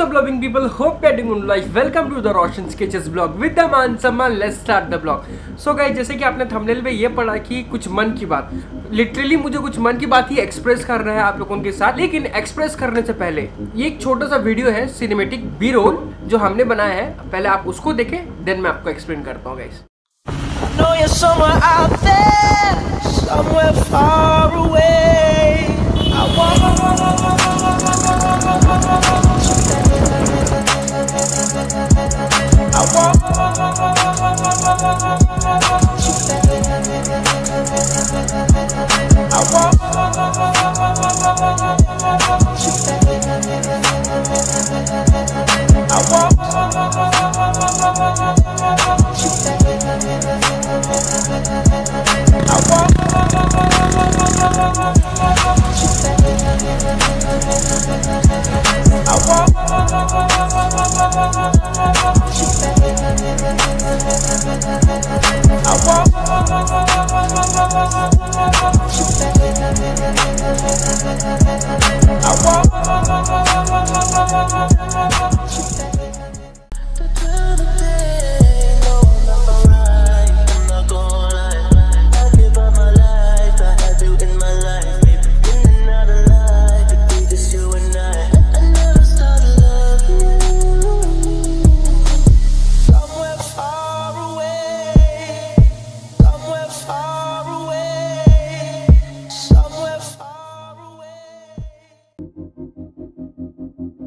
WhatsApp loving people, hope you are doing good. Welcome to the Roshan's kitchens blog with the मान सम्मान। Let's start the blog. So guys, जैसे कि आपने thumbnail पे ये पढ़ा कि कुछ मन की बात, लिटरली मुझे कुछ मन की बात ही एक्सप्रेस करना है आप लोगों के साथ। लेकिन एक्सप्रेस करने से पहले ये एक छोटा सा वीडियो है, सिनेमेटिक बी रोल जो हमने बनाया है, पहले आप उसको देखें, देन मैं आपको एक्सप्लेन करता हूँ गाइस।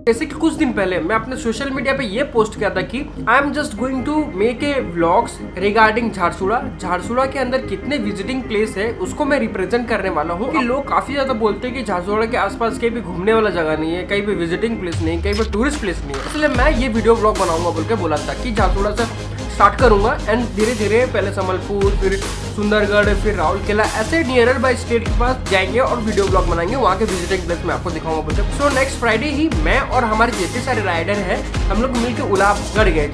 जैसे कि कुछ दिन पहले मैं अपने सोशल मीडिया पे ये पोस्ट किया था कि I am just going to make a vlogs regarding Jharsuguda. Jharsuguda के अंदर कितने विजिटिंग प्लेस है उसको मैं रिप्रेजेंट करने वाला हूँ। लोग काफी ज्यादा बोलते हैं कि झारसुड़ा के आसपास कहीं भी घूमने वाला जगह नहीं है, कहीं भी विजिटिंग प्लेस नहीं, कहीं भी टूरिस्ट प्लेस नहीं है, इसलिए मैं ये वीडियो व्लॉग बनाऊंगा बोल के बोला था कि झारसुड़ा से स्टार्ट करूंगा एंड धीरे धीरे पहले समलपुर, फिर सुंदरगढ़, फिर राहुल किला, ऐसे नियर बाई स्टेट के पास जाएंगे और वीडियो ब्लॉग बनाएंगे, वहाँ के विजिटिंग प्लेस में आपको दिखाऊंगा बच्चे। सो नेक्स्ट फ्राइडे ही मैं और हमारे जितने सारे राइडर हैं हम लोग मिलकर उलापगढ़ गए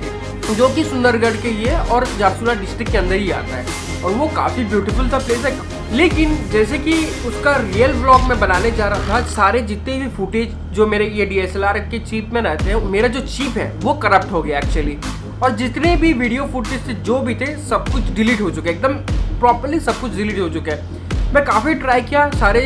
थे, जो कि सुंदरगढ़ के ही है और झारसुड़ा डिस्ट्रिक्ट के अंदर ही आता है, और वो काफ़ी ब्यूटीफुल सा प्लेस है। लेकिन जैसे कि उसका रियल व्लॉग मैं बनाने जा रहा था, सारे जितने भी फुटेज जो मेरे ये DSLR के चीप में रहते हैं, मेरा जो चीप है वो करप्ट हो गया एक्चुअली, और जितने भी वीडियो फुटेज से जो भी थे सब कुछ डिलीट हो चुके, एकदम प्रॉपरली सब कुछ डिलीट हो चुका है। मैं काफ़ी ट्राई किया सारे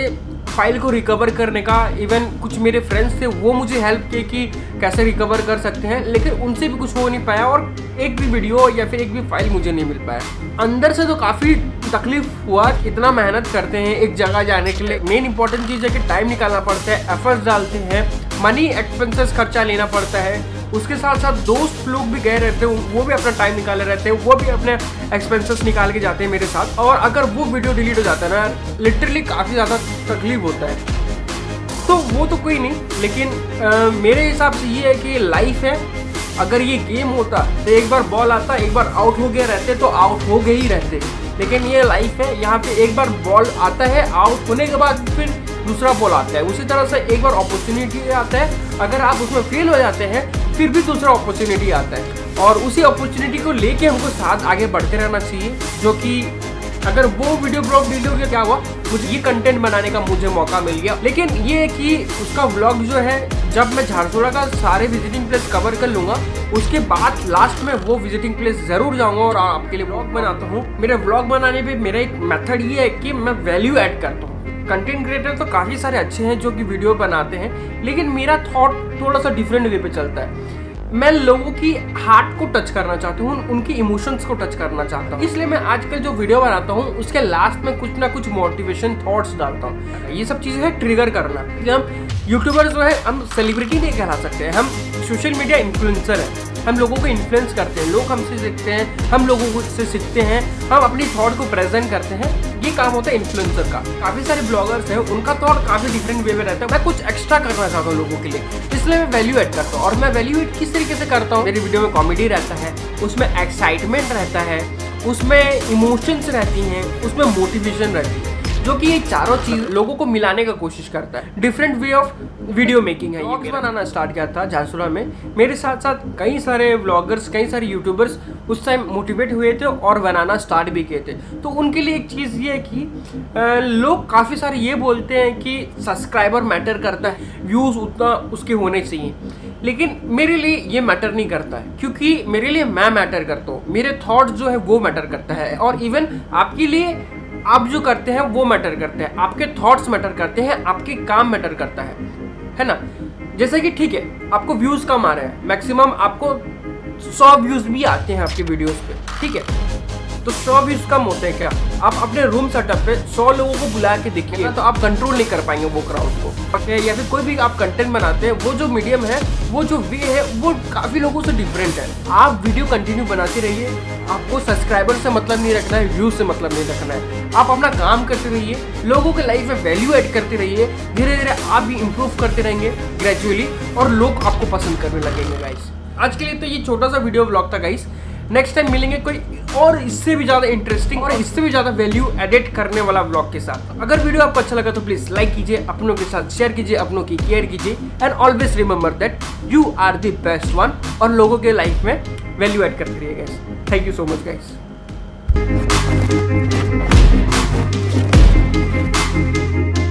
फाइल को रिकवर करने का, इवन कुछ मेरे फ्रेंड्स थे वो मुझे हेल्प किए कि कैसे रिकवर कर सकते हैं, लेकिन उनसे भी कुछ हो नहीं पाया और एक भी वीडियो या फिर एक भी फाइल मुझे नहीं मिल पाया। अंदर से तो काफ़ी तकलीफ हुआ, इतना मेहनत करते हैं एक जगह जाने के लिए। मेन इंपॉर्टेंट चीज़ है कि टाइम निकालना पड़ता है, एफर्ट्स डालते हैं, मनी एक्सपेंसेस खर्चा लेना पड़ता है, उसके साथ साथ दोस्त लोग भी गए रहते हैं, वो भी अपना टाइम निकाले रहते हैं, वो भी अपने एक्सपेंसेस निकाल के जाते हैं मेरे साथ, और अगर वो वीडियो डिलीट हो जाता है ना, लिटरली काफ़ी ज़्यादा तकलीफ होता है। तो वो तो कोई नहीं, लेकिन मेरे हिसाब से ये है कि लाइफ है, अगर ये गेम होता तो एक बार बॉल आता, एक बार आउट हो गया रहते तो आउट हो गए ही रहते, लेकिन ये लाइफ है, यहाँ पे एक बार बॉल आता है, आउट होने के बाद फिर दूसरा बॉल आता है, उसी तरह से एक बार अपॉर्चुनिटी आता है, अगर आप उसमें फेल हो जाते हैं फिर भी दूसरा अपॉर्चुनिटी आता है, और उसी अपॉर्चुनिटी को लेके हमको साथ आगे बढ़ते रहना चाहिए। जो कि अगर वो वीडियो ब्लॉग डिलीट हो गया, क्या हुआ, मुझे ये कंटेंट बनाने का मुझे मौका मिल गया। लेकिन ये है कि उसका व्लॉग जो है, जब मैं झारसुड़ा का सारे विजिटिंग प्लेस कवर कर लूँगा, उसके बाद लास्ट में वो विजिटिंग प्लेस ज़रूर जाऊँगा और आपके लिए व्लॉग बनाता हूँ। मेरे व्लॉग बनाने पे मेरा एक मेथड ये है कि मैं वैल्यू ऐड करता हूँ। कंटेंट क्रिएटर तो काफ़ी सारे अच्छे हैं जो कि वीडियो बनाते हैं, लेकिन मेरा थॉट थोड़ा सा डिफरेंट वे पे चलता है। मैं लोगों की हार्ट को टच करना चाहता हूँ, उनकी इमोशंस को टच करना चाहता हूँ, इसलिए मैं आजकल जो वीडियो बनाता हूँ उसके लास्ट में कुछ ना कुछ मोटिवेशन थॉट्स डालता हूँ। ये सब चीज़ें है ट्रिगर करना। हम यूट्यूबर जो है, हम सेलिब्रिटी नहीं कहला सकते, हम सोशल मीडिया इन्फ्लुएंसर हैं, हम लोगों को इन्फ्लुएंस करते हैं, लोग हमसे सीखते हैं, हम लोगों से सीखते हैं, हम अपनी थॉट को प्रेजेंट करते हैं, ये काम होता है इन्फ्लुएंसर का। काफ़ी सारे ब्लॉगर्स हैं, उनका थॉट काफ़ी डिफरेंट वे में रहता है, मैं कुछ एक्स्ट्रा करना चाहता हूँ लोगों के लिए, इसलिए मैं वैल्यू ऐड करता हूँ। और मैं वैल्यू ऐड किस तरीके से करता हूँ, मेरी वीडियो में कॉमेडी रहता है, उसमें एक्साइटमेंट रहता है, उसमें इमोशंस रहती हैं, उसमें मोटिवेशन रहती है। जो कि ये चारों चीज लोगों को मिलाने का कोशिश करता है। Different way of video making है। ये बनाना स्टार्ट किया था झारसुड़ा में, मेरे साथ साथ कई सारे व्लॉगर्स, कई सारे यूट्यूबर्स उस टाइम मोटिवेट हुए थे और बनाना स्टार्ट भी किए थे। तो उनके लिए एक चीज़ ये है कि लोग काफ़ी सारे ये बोलते हैं कि सब्सक्राइबर मैटर करता है, व्यूज़ उतना उसके होने चाहिए, लेकिन मेरे लिए ये मैटर नहीं करता है, क्योंकि मेरे लिए मैं मैटर करता हूँ, मेरे थॉट जो है वो मैटर करता है, और इवन आपके लिए आप जो करते हैं वो मैटर करते हैं, आपके थॉट्स मैटर करते हैं, आपके काम मैटर करता है ना। जैसे कि ठीक है, आपको व्यूज़ कम आ रहे हैं, मैक्सिमम आपको 100 व्यूज़ भी आते हैं आपके वीडियोस पे, ठीक है, तो 100 व्यूज़ कम होते हैं क्या? आप अपने रूम सेटअप पे 100 लोगों को बुला के देखिए ना, तो आप कंट्रोल नहीं कर पाएंगे वो क्राउड को। या फिर कोई भी आप कंटेंट बनाते हैं, वो जो मीडियम है, वो जो वे है, वो काफ़ी लोगों से डिफरेंट है। आप वीडियो कंटिन्यू बनाते रहिए, आपको सब्सक्राइबर से मतलब नहीं रखना है, व्यूज से मतलब नहीं रखना है, आप अपना काम करते रहिए, लोगों के लाइफ में वैल्यू ऐड करते रहिए, धीरे धीरे आप भी इम्प्रूव करते रहेंगे ग्रेजुअली, और लोग आपको पसंद करने लगेंगे। गाइस, आज के लिए तो ये छोटा सा वीडियो व्लॉग था। गाइस, नेक्स्ट टाइम मिलेंगे कोई और इससे भी ज़्यादा इंटरेस्टिंग और इससे भी ज़्यादा वैल्यू एडिट करने वाला व्लॉग के साथ। अगर वीडियो आपको अच्छा लगा तो प्लीज़ लाइक कीजिए, अपनों के साथ शेयर कीजिए, अपनों की केयर कीजिए, and always remember that you are the best one, और लोगों के लाइफ में वैल्यू ऐड करते रहिए। Guys, thank you so much guys.